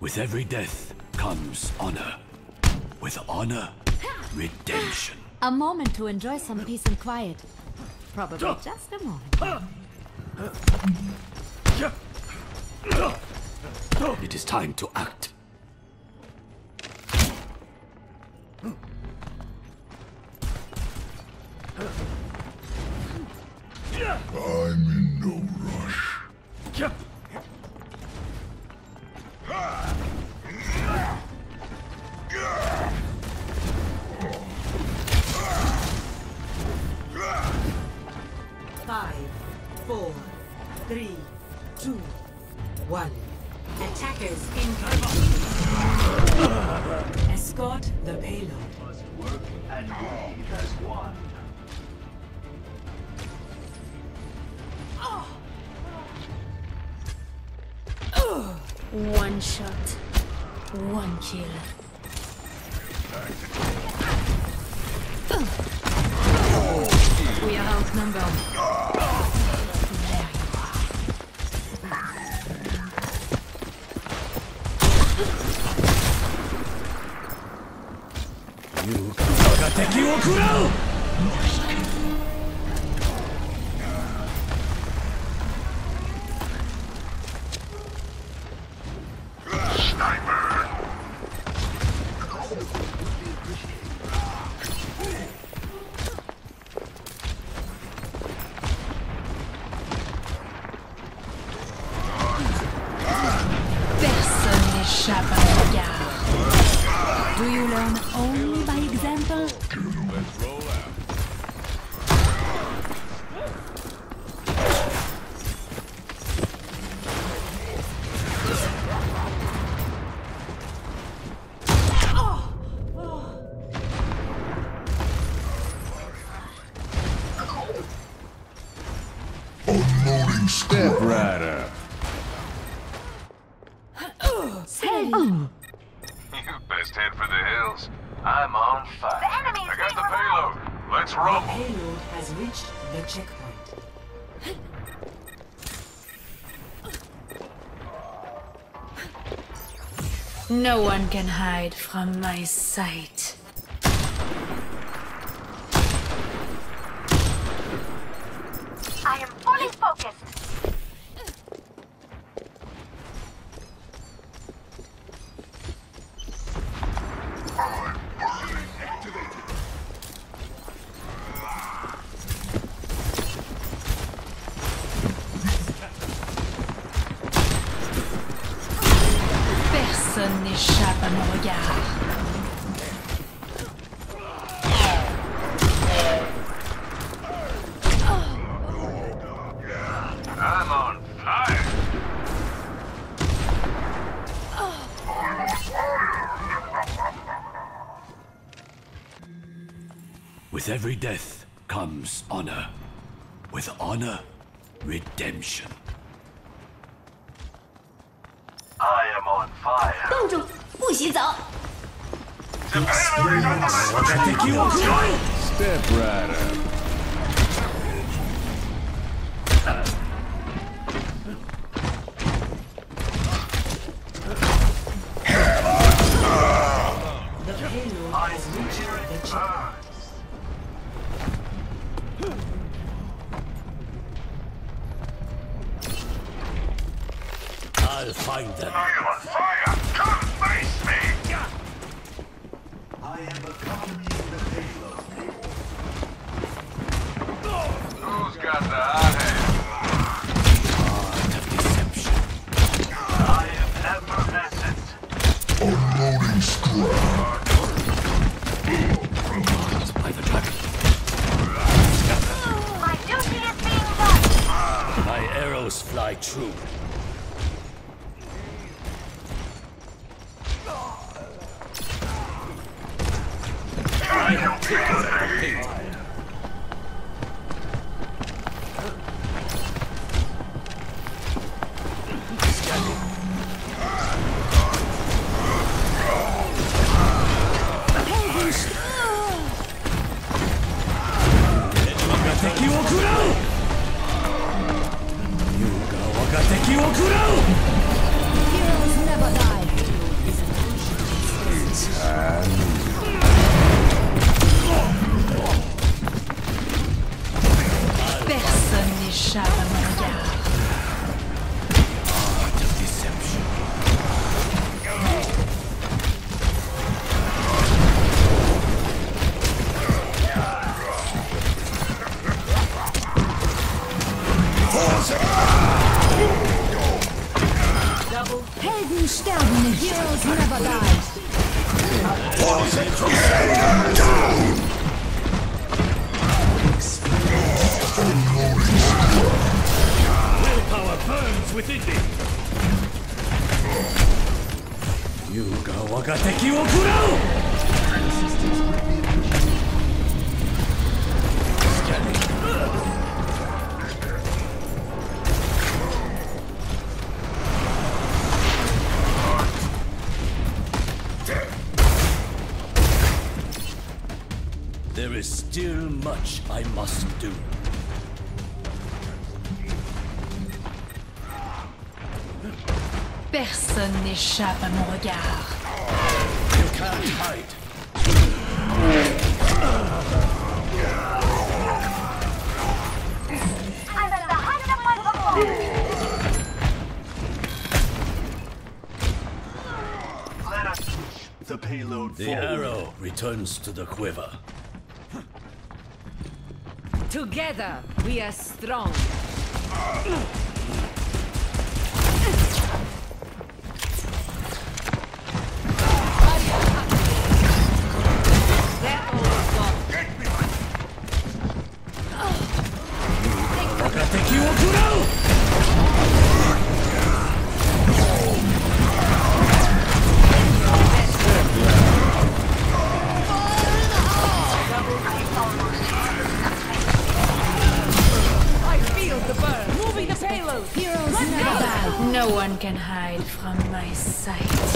With every death comes honor. With honor, redemption. A moment to enjoy some peace and quiet. Probably just a moment. It is time to act. I'm in no rush. One shot, one kill. We are outnumbered. There you are. You got the kill, Kuro! No one can hide from my sight. I am fully focused. With every death comes honor. With honor, redemption. I am on fire. 冻住，不许走。Step right up. The payload is reaching the chip. I'll find them. I am on fire! Come face me! I am accompanying the payload. Who's got the hot hand? Art of deception. I am effervescent. Unloading scrap. Marked by the dragon. My duty is being done. My arrows fly true. Heroes never die. The heroes never die. Get down! Willpower burns within me. Yuga wagateki wo kurau! Scanning. There is still much I must do. Personne n'échappe à mon regard. You can't hide. I'm at the height of my power. Let us push the payload forward. The arrow returns to the quiver. Together, we are strong. No one can hide from my sight.